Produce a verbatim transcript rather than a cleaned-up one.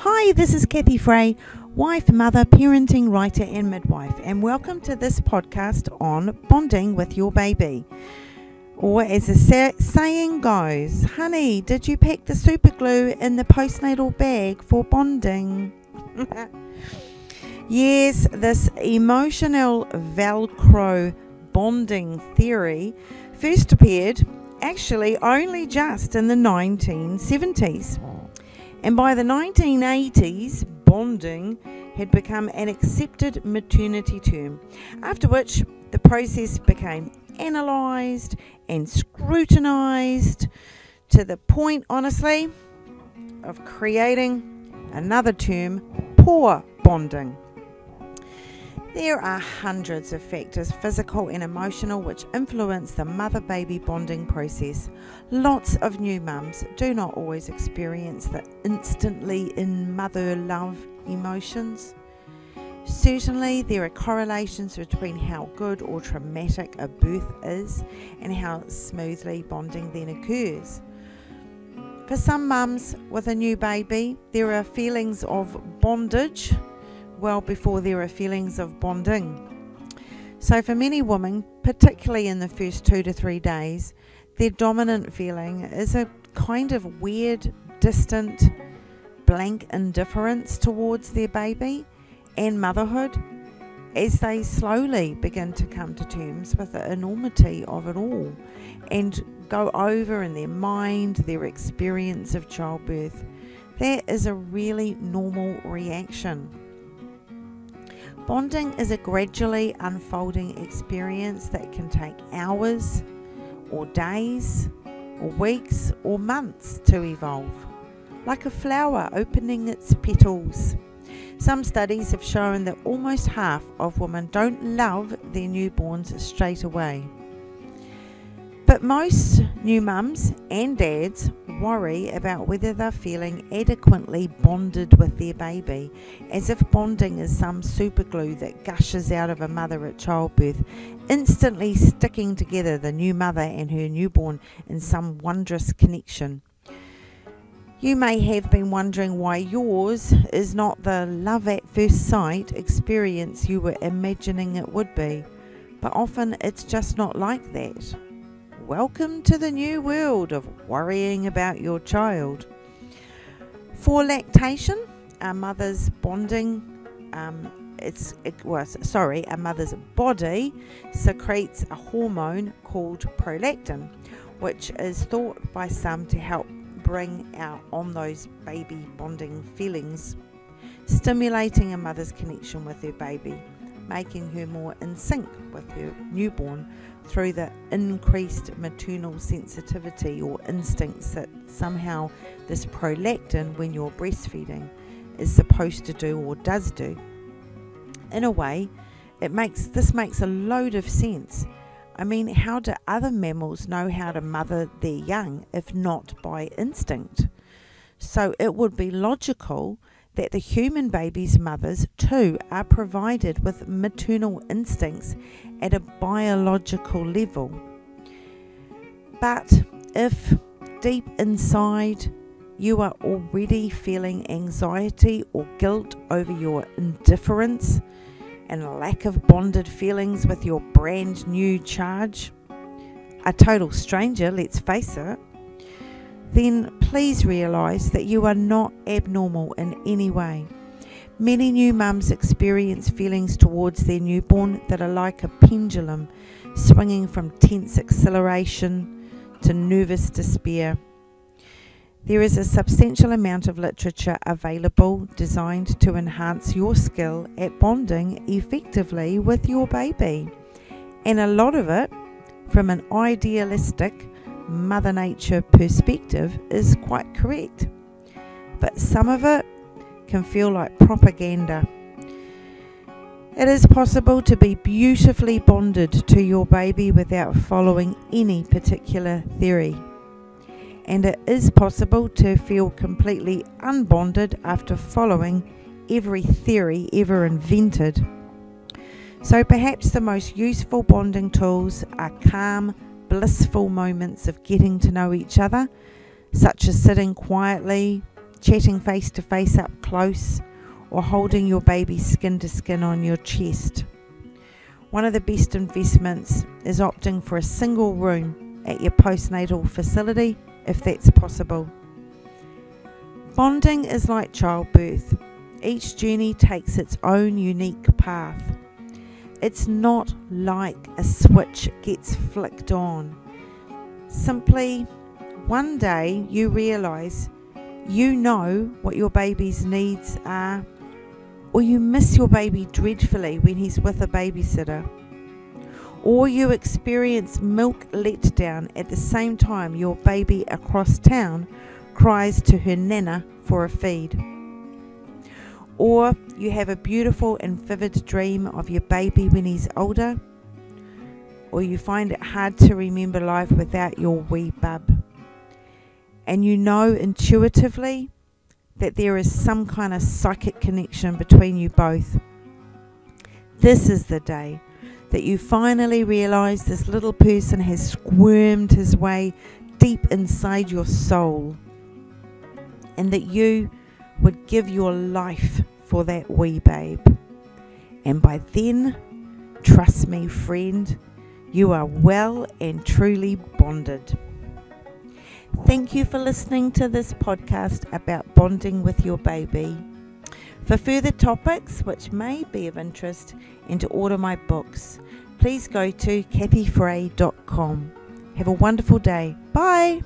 Hi, this is Kathy Fray, wife, mother, parenting, writer and midwife, and welcome to this podcast on bonding with your baby. Or as the say- saying goes, honey, did you pack the super glue in the postnatal bag for bonding? Yes, this emotional Velcro bonding theory first appeared actually only just in the nineteen seventies. And by the nineteen eighties, bonding had become an accepted maternity term, after which the process became analysed and scrutinised to the point, honestly, of creating another term, poor bonding. There are hundreds of factors, physical and emotional, which influence the mother-baby bonding process. Lots of new mums do not always experience the instantly in mother love emotions. Certainly, there are correlations between how good or traumatic a birth is and how smoothly bonding then occurs. For some mums with a new baby, there are feelings of bondage well before there are feelings of bonding. So for many women, particularly in the first two to three days, their dominant feeling is a kind of weird, distant, blank indifference towards their baby and motherhood as they slowly begin to come to terms with the enormity of it all and go over in their mind their experience of childbirth. That is a really normal reaction. Bonding is a gradually unfolding experience that can take hours or days or weeks or months to evolve, like a flower opening its petals. Some studies have shown that almost half of women don't love their newborns straight away. But most new mums and dads worry about whether they're feeling adequately bonded with their baby, as if bonding is some super glue that gushes out of a mother at childbirth, instantly sticking together the new mother and her newborn in some wondrous connection. You may have been wondering why yours is not the love at first sight experience you were imagining it would be, but often it's just not like that. Welcome to the new world of worrying about your child. For lactation, a mother's bonding, um, it's it was sorry, a mother's body secretes a hormone called prolactin, which is thought by some to help bring out on those baby bonding feelings, stimulating a mother's connection with her baby, making her more in sync with her newborn through the increased maternal sensitivity or instincts that somehow this prolactin, when you're breastfeeding, is supposed to do or does do. In a way, it makes this makes a load of sense. I mean, how do other mammals know how to mother their young if not by instinct? So it would be logical that the human baby's mothers too are provided with maternal instincts at a biological level. But if deep inside you are already feeling anxiety or guilt over your indifference and lack of bonded feelings with your brand new charge, a total stranger, let's face it, then please realise that you are not abnormal in any way. Many new mums experience feelings towards their newborn that are like a pendulum, swinging from tense exhilaration to nervous despair. There is a substantial amount of literature available designed to enhance your skill at bonding effectively with your baby, and a lot of it, from an idealistic Mother Nature perspective, is quite correct, but some of it can feel like propaganda. It is possible to be beautifully bonded to your baby without following any particular theory, and it is possible to feel completely unbonded after following every theory ever invented. So perhaps the most useful bonding tools are calm, blissful moments of getting to know each other, such as sitting quietly chatting face to face up close, or holding your baby skin to skin on your chest. One of the best investments is opting for a single room at your postnatal facility if that's possible. Bonding is like childbirth. Each journey takes its own unique path. It's not like a switch gets flicked on. Simply, one day you realise you know what your baby's needs are, or you miss your baby dreadfully when he's with a babysitter, or you experience milk letdown at the same time your baby across town cries to her nana for a feed, or you have a beautiful and vivid dream of your baby when he's older, or you find it hard to remember life without your wee bub. And you know intuitively that there is some kind of psychic connection between you both. This is the day that you finally realise this little person has squirmed his way deep inside your soul, and that you would give your life for that wee babe. And by then, trust me friend, you are well and truly bonded. Thank you for listening to this podcast about bonding with your baby. For further topics which may be of interest and to order my books, please go to kathy fray dot com. Have a wonderful day. Bye.